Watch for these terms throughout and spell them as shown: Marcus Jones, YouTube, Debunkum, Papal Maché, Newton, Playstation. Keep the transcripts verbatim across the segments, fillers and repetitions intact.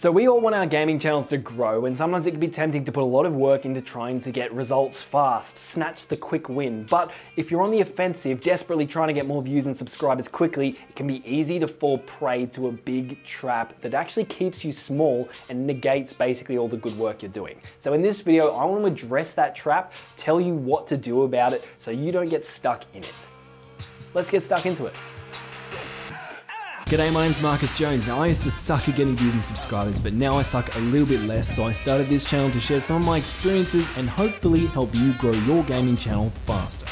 So we all want our gaming channels to grow, and sometimes it can be tempting to put a lot of work into trying to get results fast, snatch the quick win. But if you're on the offensive, desperately trying to get more views and subscribers quickly, it can be easy to fall prey to a big trap that actually keeps you small and negates basically all the good work you're doing. So in this video, I want to address that trap, tell you what to do about it so you don't get stuck in it. Let's get stuck into it. G'day, my name's Marcus Jones. Now, I used to suck at getting views and subscribers, but now I suck a little bit less, so I started this channel to share some of my experiences and hopefully help you grow your gaming channel faster.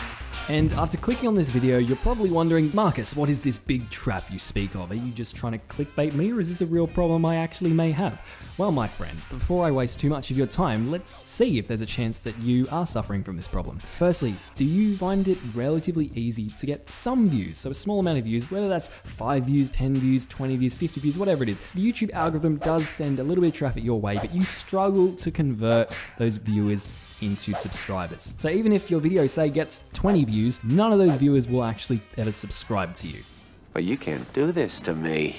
And after clicking on this video, you're probably wondering, Marcus, what is this big trap you speak of? Are you just trying to clickbait me, or is this a real problem I actually may have? Well, my friend, before I waste too much of your time, let's see if there's a chance that you are suffering from this problem. Firstly, do you find it relatively easy to get some views, so a small amount of views, whether that's five views, ten views, twenty views, fifty views, whatever it is? The YouTube algorithm does send a little bit of traffic your way, but you struggle to convert those viewers into subscribers. So even if your video, say, gets twenty views, none of those viewers will actually ever subscribe to you. But you can't do this to me.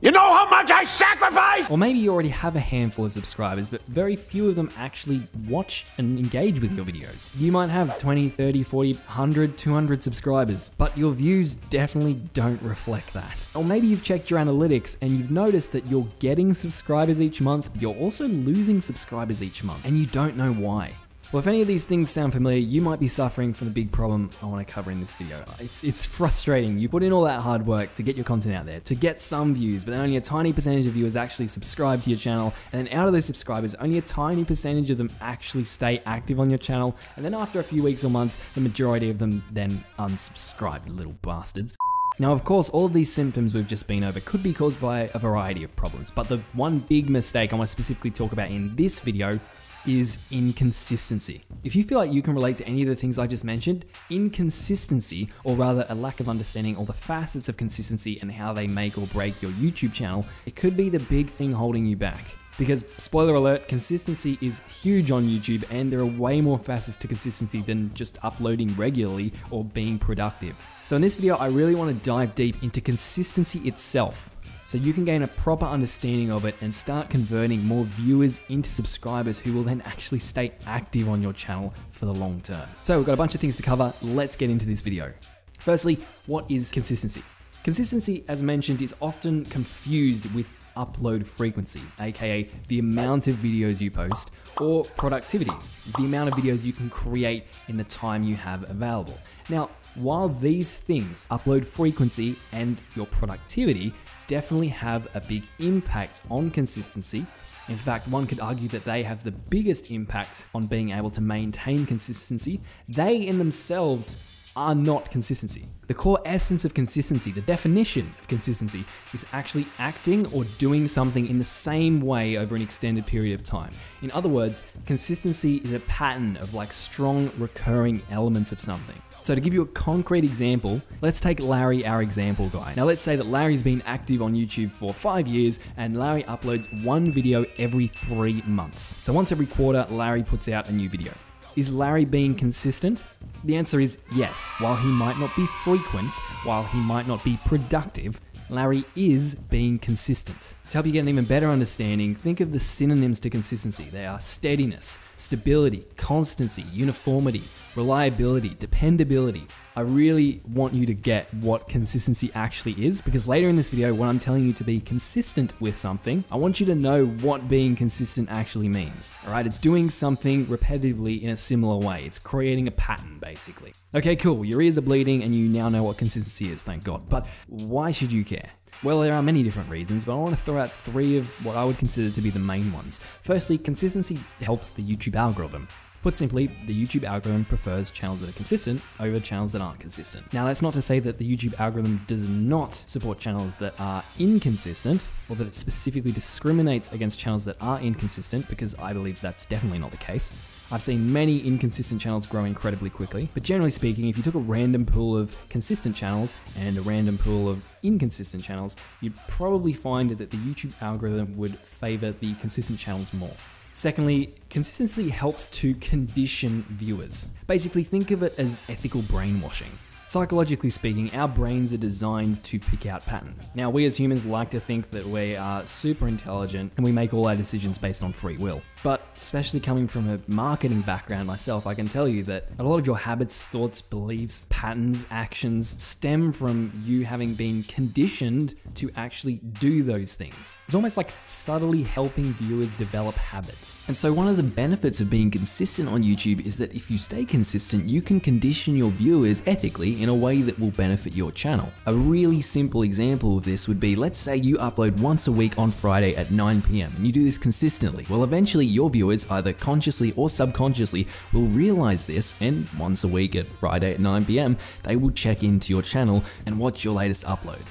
You know how much I sacrifice! Or maybe you already have a handful of subscribers, but very few of them actually watch and engage with your videos. You might have twenty, thirty, forty, one hundred, two hundred subscribers, but your views definitely don't reflect that. Or maybe you've checked your analytics and you've noticed that you're getting subscribers each month, but you're also losing subscribers each month, and you don't know why. Well, if any of these things sound familiar, you might be suffering from the big problem I want to cover in this video. It's, it's frustrating. You put in all that hard work to get your content out there, to get some views, but then only a tiny percentage of viewers actually subscribe to your channel. And then out of those subscribers, only a tiny percentage of them actually stay active on your channel. And then after a few weeks or months, the majority of them then unsubscribe, little bastards. Now, of course, all of these symptoms we've just been over could be caused by a variety of problems, but the one big mistake I want to specifically talk about in this video is inconsistency. If you feel like you can relate to any of the things I just mentioned, inconsistency, or rather a lack of understanding all the facets of consistency and how they make or break your YouTube channel, it could be the big thing holding you back. Because, spoiler alert, consistency is huge on YouTube, and there are way more facets to consistency than just uploading regularly or being productive. So in this video, I really want to dive deep into consistency itself, so you can gain a proper understanding of it and start converting more viewers into subscribers who will then actually stay active on your channel for the long term. So we've got a bunch of things to cover. Let's get into this video. Firstly, what is consistency? Consistency, as mentioned, is often confused with upload frequency, aka the amount of videos you post, or productivity, the amount of videos you can create in the time you have available. Now, while these things, upload frequency and your productivity, definitely have a big impact on consistency. In fact, one could argue that they have the biggest impact on being able to maintain consistency. They in themselves are not consistency. The core essence of consistency, the definition of consistency, is actually acting or doing something in the same way over an extended period of time. In other words, consistency is a pattern of like strong recurring elements of something. So to give you a concrete example, let's take Larry, our example guy. Now let's say that Larry's been active on YouTube for five years and Larry uploads one video every three months. So once every quarter, Larry puts out a new video. Is Larry being consistent? The answer is yes. While he might not be frequent, while he might not be productive, Larry is being consistent. To help you get an even better understanding, think of the synonyms to consistency. They are steadiness, stability, constancy, uniformity, reliability, dependability. I really want you to get what consistency actually is, because later in this video, when I'm telling you to be consistent with something, I want you to know what being consistent actually means. All right, it's doing something repetitively in a similar way. It's creating a pattern, basically. Okay, cool, your ears are bleeding and you now know what consistency is, thank God. But why should you care? Well, there are many different reasons, but I want to throw out three of what I would consider to be the main ones. Firstly, consistency helps the YouTube algorithm. Put simply, the YouTube algorithm prefers channels that are consistent over channels that aren't consistent. Now, that's not to say that the YouTube algorithm does not support channels that are inconsistent, or that it specifically discriminates against channels that are inconsistent, because I believe that's definitely not the case. I've seen many inconsistent channels grow incredibly quickly, but generally speaking, if you took a random pool of consistent channels and a random pool of inconsistent channels, you'd probably find that the YouTube algorithm would favor the consistent channels more. Secondly, consistency helps to condition viewers. Basically, think of it as ethical brainwashing. Psychologically speaking, our brains are designed to pick out patterns. Now, we as humans like to think that we are super intelligent and we make all our decisions based on free will. But especially coming from a marketing background myself, I can tell you that a lot of your habits, thoughts, beliefs, patterns, actions stem from you having been conditioned to actually do those things. It's almost like subtly helping viewers develop habits. And so one of the benefits of being consistent on YouTube is that if you stay consistent, you can condition your viewers ethically in a way that will benefit your channel. A really simple example of this would be, let's say you upload once a week on Friday at nine p m and you do this consistently. Well, eventually your viewers, either consciously or subconsciously, will realize this, and once a week at Friday at nine p m, they will check into your channel and watch your latest upload.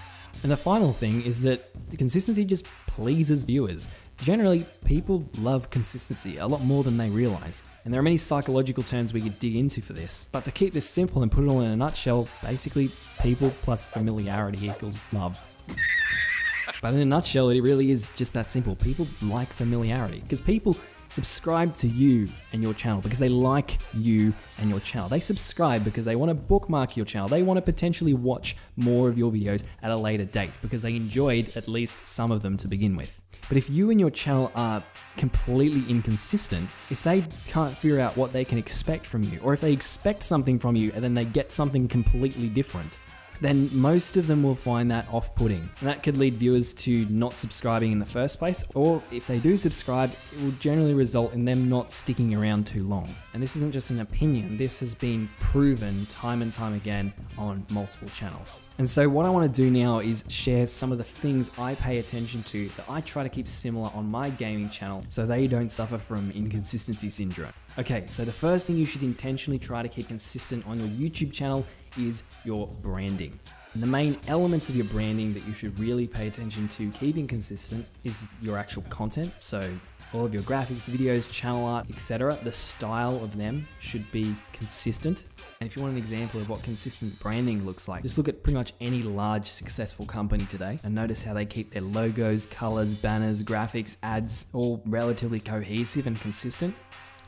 And the final thing is that the consistency just pleases viewers. Generally, people love consistency a lot more than they realize. And there are many psychological terms we could dig into for this. But to keep this simple and put it all in a nutshell, basically people plus familiarity equals love. But in a nutshell, it really is just that simple. People like familiarity because people subscribe to you and your channel because they like you and your channel. They subscribe because they want to bookmark your channel. They want to potentially watch more of your videos at a later date because they enjoyed at least some of them to begin with. But if you and your channel are completely inconsistent, if they can't figure out what they can expect from you, or if they expect something from you and then they get something completely different, then most of them will find that off-putting. And that could lead viewers to not subscribing in the first place, or if they do subscribe, it will generally result in them not sticking around too long. And this isn't just an opinion, this has been proven time and time again on multiple channels. And so what I want to do now is share some of the things I pay attention to that I try to keep similar on my gaming channel so they don't suffer from inconsistency syndrome. Okay, so the first thing you should intentionally try to keep consistent on your YouTube channel is your branding. And the main elements of your branding that you should really pay attention to keeping consistent is your actual content. So all of your graphics, videos, channel art, et cetera, the style of them should be consistent. And if you want an example of what consistent branding looks like, just look at pretty much any large successful company today and notice how they keep their logos, colors, banners, graphics, ads, all relatively cohesive and consistent.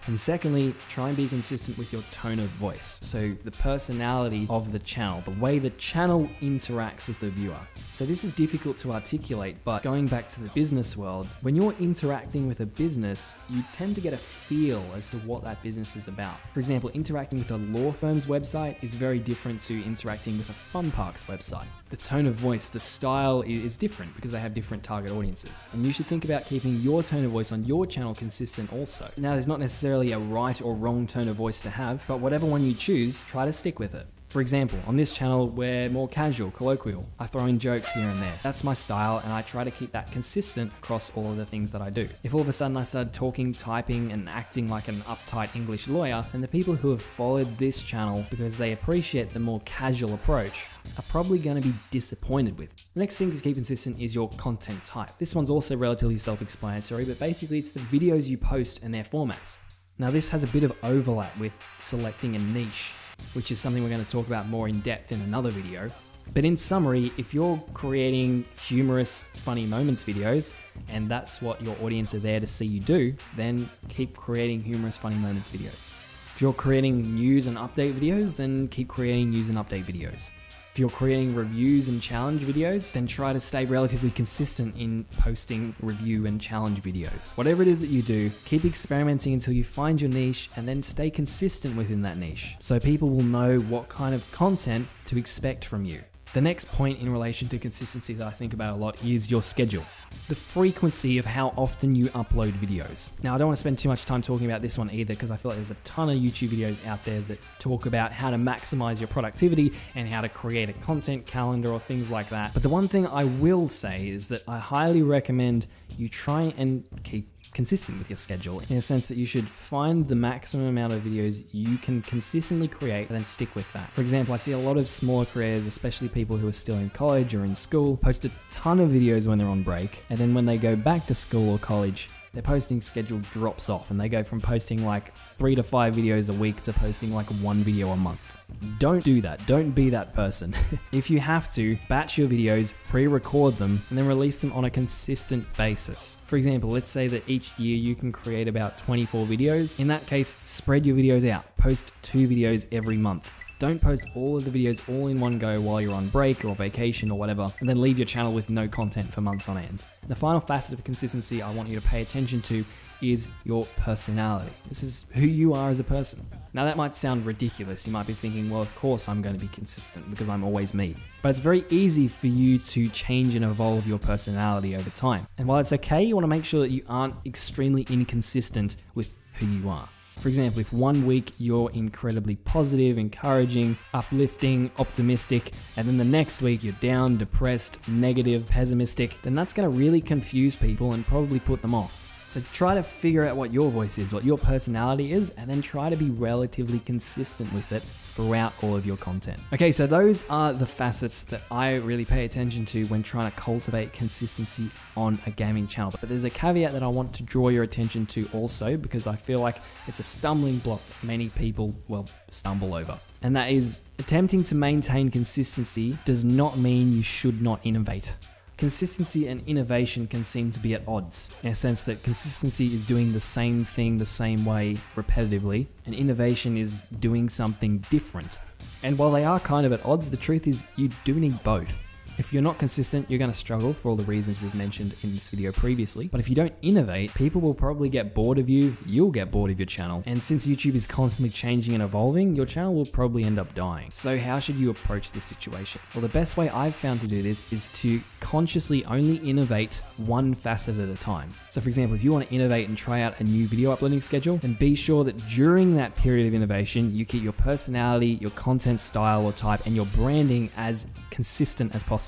And secondly, try and be consistent with your tone of voice. So the personality of the channel, the way the channel interacts with the viewer. So this is difficult to articulate, but going back to the business world, when you're interacting with a business, you tend to get a feel as to what that business is about. For example, interacting with a law firm's website is very different to interacting with a fun park's website. The tone of voice, the style is different because they have different target audiences. And you should think about keeping your tone of voice on your channel consistent also. Now, there's not necessarily a right or wrong tone of voice to have, but whatever one you choose, try to stick with it. For example, on this channel, we're more casual, colloquial. I throw in jokes here and there. That's my style, and I try to keep that consistent across all of the things that I do. If all of a sudden I started talking, typing, and acting like an uptight English lawyer, then the people who have followed this channel because they appreciate the more casual approach are probably going to be disappointed with. The next thing to keep consistent is your content type. This one's also relatively self-explanatory, but basically it's the videos you post and their formats. Now this has a bit of overlap with selecting a niche, which is something we're going to talk about more in depth in another video. But in summary, if you're creating humorous, funny moments videos, and that's what your audience are there to see you do, then keep creating humorous, funny moments videos. If you're creating news and update videos, then keep creating news and update videos. If you're creating reviews and challenge videos, then try to stay relatively consistent in posting review and challenge videos. Whatever it is that you do, keep experimenting until you find your niche and then stay consistent within that niche, so people will know what kind of content to expect from you. The next point in relation to consistency that I think about a lot is your schedule. The frequency of how often you upload videos. Now, I don't want to spend too much time talking about this one either because I feel like there's a ton of YouTube videos out there that talk about how to maximize your productivity and how to create a content calendar or things like that. But the one thing I will say is that I highly recommend you try and keep consistent with your schedule, in a sense that you should find the maximum amount of videos you can consistently create and then stick with that. For example, I see a lot of smaller creators, especially people who are still in college or in school, post a ton of videos when they're on break, and then when they go back to school or college, their posting schedule drops off and they go from posting like three to five videos a week to posting like one video a month. Don't do that. Don't be that person. If you have to, batch your videos, pre-record them, and then release them on a consistent basis. For example, let's say that each year you can create about twenty-four videos. In that case, spread your videos out. Post two videos every month. Don't post all of the videos all in one go while you're on break or vacation or whatever, and then leave your channel with no content for months on end. The final facet of consistency I want you to pay attention to is your personality. This is who you are as a person. Now that might sound ridiculous. You might be thinking, well, of course I'm going to be consistent because I'm always me. But it's very easy for you to change and evolve your personality over time. And while it's okay, you want to make sure that you aren't extremely inconsistent with who you are. For example, if one week you're incredibly positive, encouraging, uplifting, optimistic, and then the next week you're down, depressed, negative, pessimistic, then that's going to really confuse people and probably put them off. So try to figure out what your voice is, what your personality is, and then try to be relatively consistent with it throughout all of your content. Okay, so those are the facets that I really pay attention to when trying to cultivate consistency on a gaming channel. But there's a caveat that I want to draw your attention to also, because I feel like it's a stumbling block that many people, well, stumble over. And that is, attempting to maintain consistency does not mean you should not innovate. Consistency and innovation can seem to be at odds, in a sense that consistency is doing the same thing the same way repetitively, and innovation is doing something different. And while they are kind of at odds, the truth is you do need both. If you're not consistent, you're going to struggle for all the reasons we've mentioned in this video previously. But if you don't innovate, people will probably get bored of you, you'll get bored of your channel. And since YouTube is constantly changing and evolving, your channel will probably end up dying. So how should you approach this situation? Well, the best way I've found to do this is to consciously only innovate one facet at a time. So for example, if you want to innovate and try out a new video uploading schedule, then be sure that during that period of innovation, you keep your personality, your content style or type, and your branding as consistent as possible.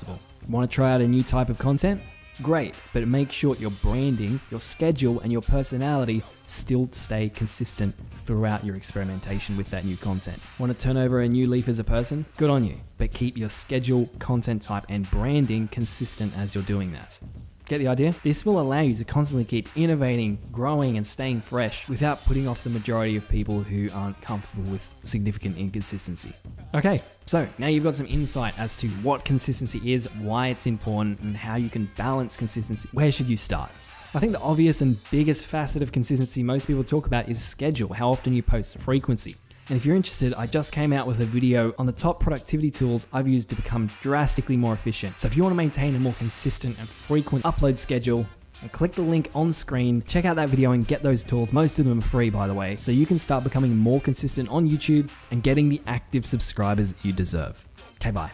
Want to try out a new type of content? Great, but make sure your branding, your schedule, and your personality still stay consistent throughout your experimentation with that new content. Want to turn over a new leaf as a person? Good on you, but keep your schedule, content type, and branding consistent as you're doing that. Get the idea? This will allow you to constantly keep innovating, growing, and staying fresh without putting off the majority of people who aren't comfortable with significant inconsistency. Okay, so now you've got some insight as to what consistency is, why it's important, and how you can balance consistency. Where should you start? I think the obvious and biggest facet of consistency most people talk about is schedule, how often you post, frequency. And if you're interested, I just came out with a video on the top productivity tools I've used to become drastically more efficient. So if you want to maintain a more consistent and frequent upload schedule, and click the link on screen, check out that video and get those tools. Most of them are free, by the way, so you can start becoming more consistent on YouTube and getting the active subscribers you deserve. Okay, bye.